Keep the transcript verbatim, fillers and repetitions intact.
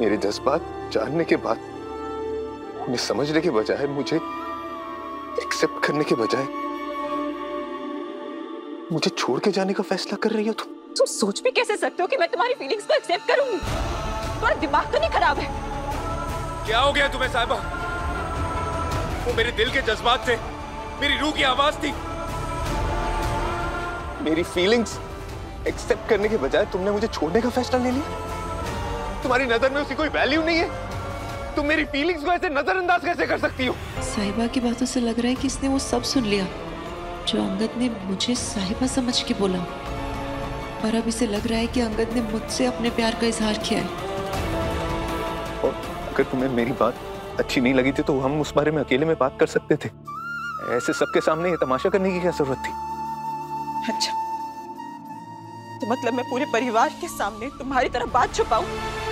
मेरे जज्बात जानने के बाद, उन्हें समझने के बजाय, मुझे एक्सेप्ट करने के बजाय मुझे छोड़ के जाने का फैसला कर रही हो तुम। तुम सोच भी कैसे सकते हो कि मैं तुम्हारी फीलिंग्स को एक्सेप्ट करूंगी? तुम्हारा दिमाग तो नहीं खराब है? क्या हो गया तुम्हें साहिबा? वो मेरे दिल के जज्बात थे, मेरी रूह की आवाज थी। मेरी फीलिंग्स एक्सेप्ट करने के बजाय तुमने मुझे छोड़ने का फैसला ले लिया। तुम्हारी नजर में उसकी कोई वैल्यू नहीं है। तुम मेरी फीलिंग्स को ऐसे नजरअंदाज कैसे कर सकती हो? साहिबा की बातों से लग रहा है कि इसने वो सब सुन लिया जो अंगद ने मुझे साहिबा समझ के बोला, पर अब इसे लग रहा है कि अंगद ने मुझसे अपने प्यार का इजहार किया है। और अगर तुम्हें मेरी बात अच्छी नहीं लगी थी तो हम उस बारे में अकेले में बात कर सकते थे। ऐसे सबके सामने ये तमाशा करने की क्या जरूरत थी? अच्छा, तो मतलब मैं पूरे परिवार के सामने तुम्हारी तरह बात छुपाऊं?